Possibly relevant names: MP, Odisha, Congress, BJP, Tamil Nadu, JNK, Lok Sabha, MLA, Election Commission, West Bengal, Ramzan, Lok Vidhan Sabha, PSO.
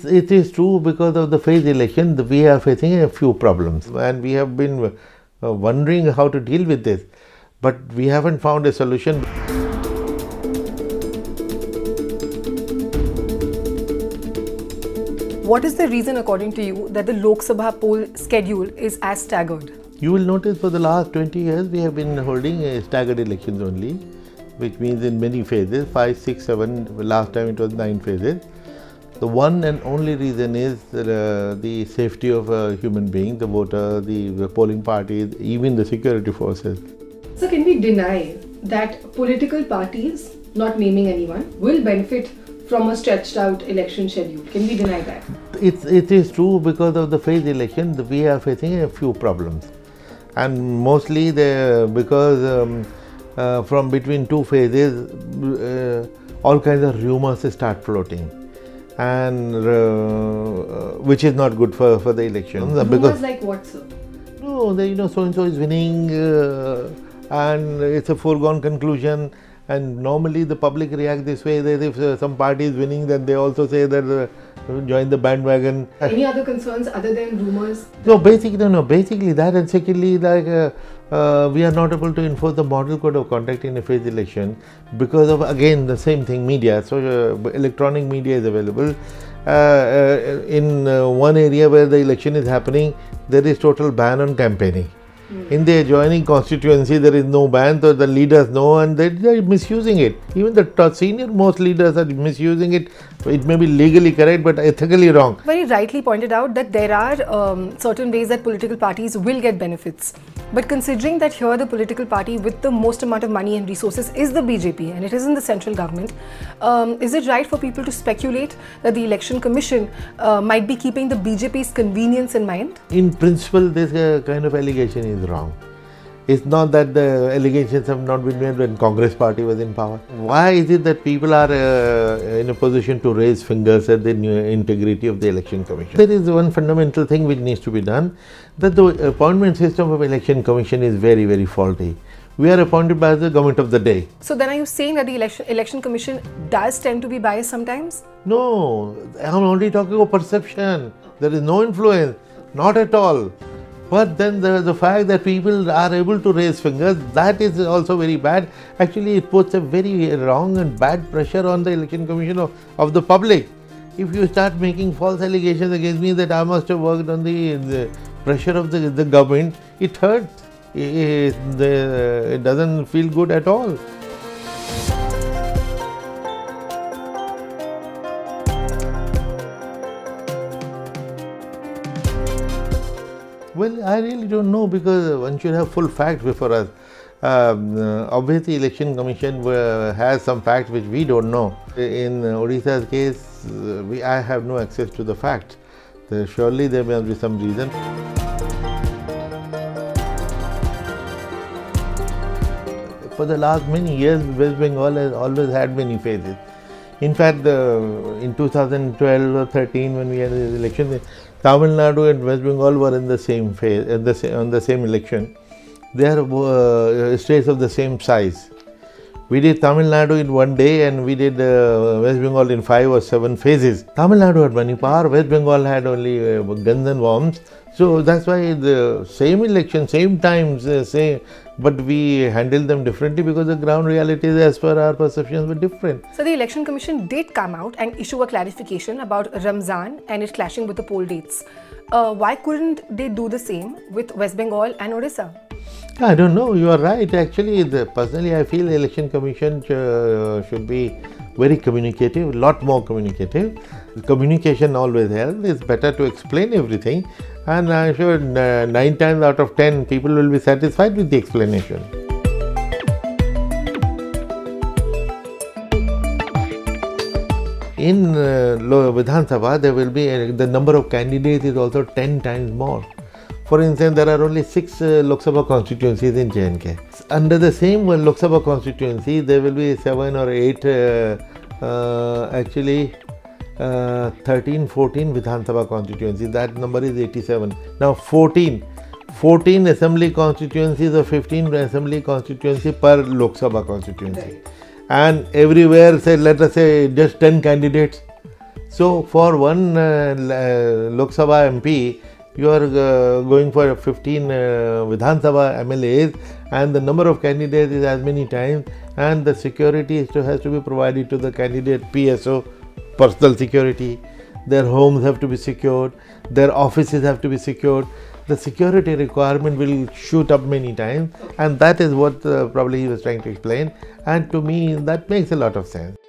It is true because of the phase election, we are facing a few problems and we have been wondering how to deal with this, but we haven't found a solution. What is the reason, according to you, that the Lok Sabha poll schedule is as staggered? You will notice for the last 20 years we have been holding staggered elections only, which means in many phases, 5, 6, 7, last time it was 9 phases. The one and only reason is the safety of a human being, the voter, the polling parties, even the security forces. So can we deny that political parties, not naming anyone, will benefit from a stretched out election schedule? Can we deny that? It is true because of the phase election, we are facing a few problems. And mostly because from between two phases, all kinds of rumors start floating. And which is not good for the elections. Rumors like what, sir? No, you know, so-and-so is winning and it's a foregone conclusion, and normally the public react this way, that if some party is winning, then they also say that join the bandwagon. Any other concerns other than rumors? No, basically that, and secondly, like we are not able to enforce the model code of conduct in a phase election because of, again, the same thing, media. So electronic media is available. In one area where the election is happening, there is total ban on campaigning. In the adjoining constituency, there is no ban, so the leaders know, and they are misusing it. Even the senior most leaders are misusing it. It may be legally correct, but ethically wrong. Very rightly pointed out that there are certain ways that political parties will get benefits. But considering that here the political party with the most amount of money and resources is the BJP, and it is in the central government, is it right for people to speculate that the Election Commission might be keeping the BJP's convenience in mind? In principle, this kind of allegation is wrong. It's not that the allegations have not been made when Congress party was in power. Why is it that people are in a position to raise fingers at the integrity of the Election Commission? There is one fundamental thing which needs to be done, that the appointment system of Election Commission is very, very faulty. We are appointed by the government of the day. So then are you saying that the Election Commission does tend to be biased sometimes? No, I'm only talking about perception. There is no influence, not at all. But then the fact that people are able to raise fingers, that is also very bad. Actually, it puts a very wrong and bad pressure on the Election Commission of the public. If you start making false allegations against me that I must have worked on the pressure of the government, it hurts. It doesn't feel good at all. Well, I really don't know, because one should have full facts before us. Obviously, Election Commission has some facts which we don't know. In Odisha's case, I have no access to the facts. Surely there must be some reason. For the last many years, West Bengal has always had many phases. In fact, in 2012 or 13, when we had the election, Tamil Nadu and West Bengal were in the same phase, on the same election. They are states of the same size. We did Tamil Nadu in one day, and we did West Bengal in 5 or 7 phases. Tamil Nadu had money power, West Bengal had only guns and bombs. So that's why the same election, same times, but we handled them differently because the ground realities as per our perceptions were different. So the Election Commission did come out and issue a clarification about Ramzan and it clashing with the poll dates. Why couldn't they do the same with West Bengal and Odisha? I don't know. You are right. Actually, personally, I feel the Election Commission should be very communicative, a lot more communicative. Communication always helps. It's better to explain everything, and I'm sure 9 times out of 10 people will be satisfied with the explanation. In Lok Vidhan Sabha, there will be the number of candidates is also 10 times more. For instance, there are only 6 Lok Sabha constituencies in JNK. Under the same Lok Sabha constituency, there will be 7 or 8, 13, 14 Vidhan Sabha constituencies. That number is 87. Now 14 assembly constituencies or 15 assembly constituency per Lok Sabha constituency. Right. And everywhere, say, let us say, just 10 candidates. So for one Lok Sabha MP, you are going for 15 Vidhan Sabha MLAs, and the number of candidates is as many times, and the security has to be provided to the candidate, PSO, personal security. Their homes have to be secured, their offices have to be secured. The security requirement will shoot up many times, and that is what probably he was trying to explain, and to me that makes a lot of sense.